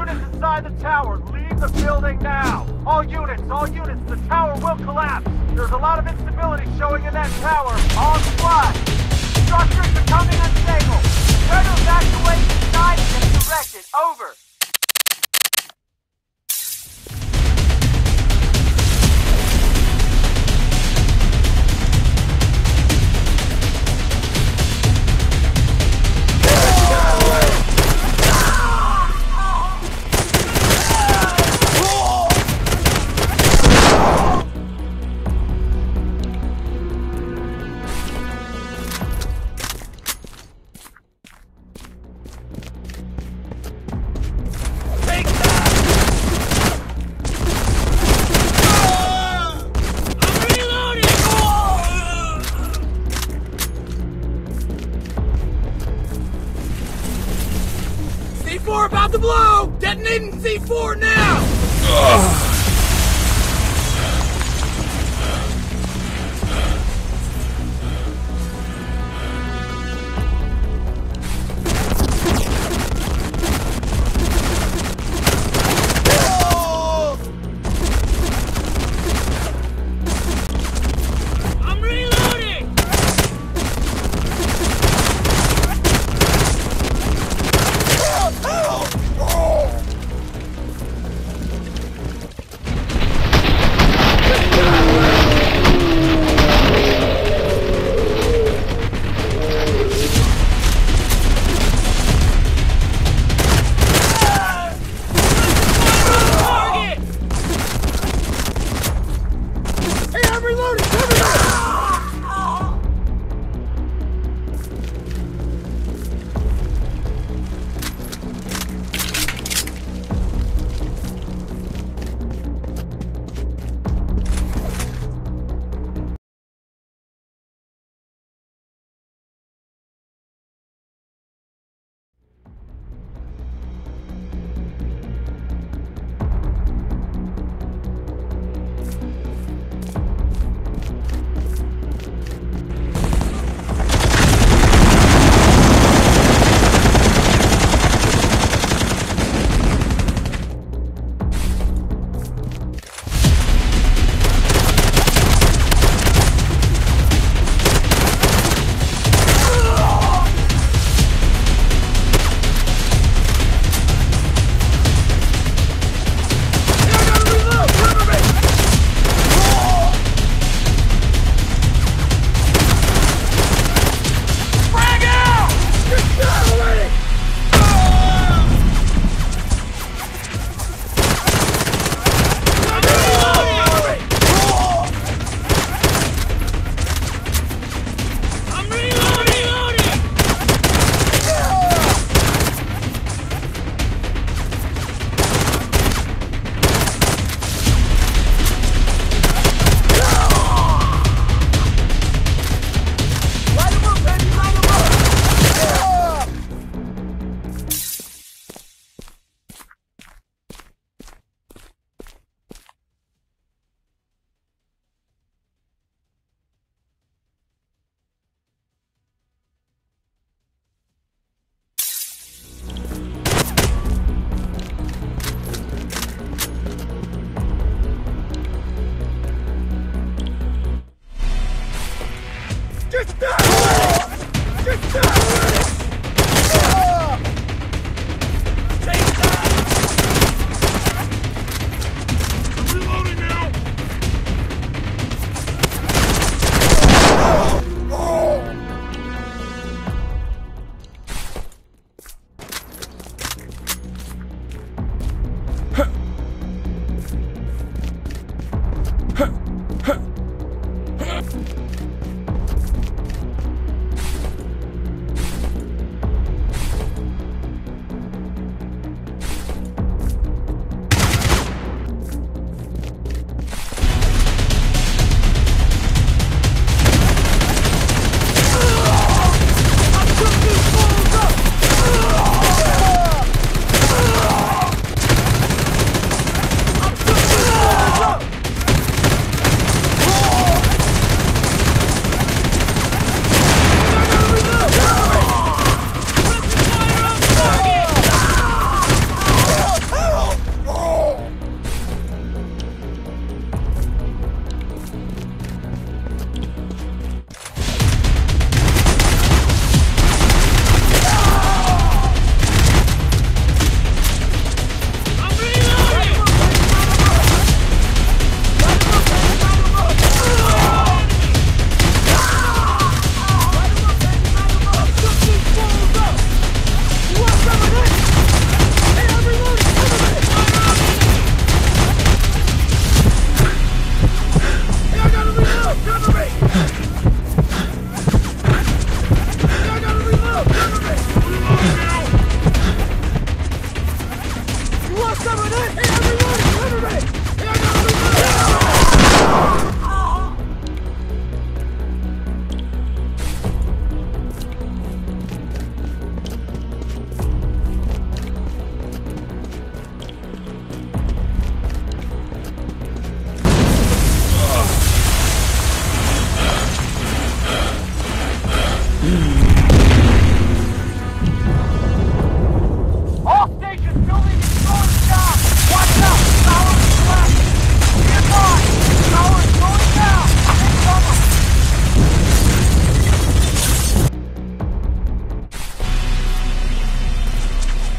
Units inside the tower, leave the building now. All units, the tower will collapse. There's a lot of instability showing in that tower. On the fly. Structures becoming unstable. Try to evacuate inside and direct it. Over. C4 about to blow! Detonating C4 now!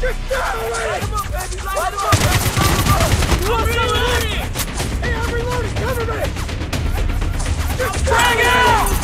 Get down already! Light him up, baby! I'm reloading! Hey, I'm reloading! Cover me! Drag it out!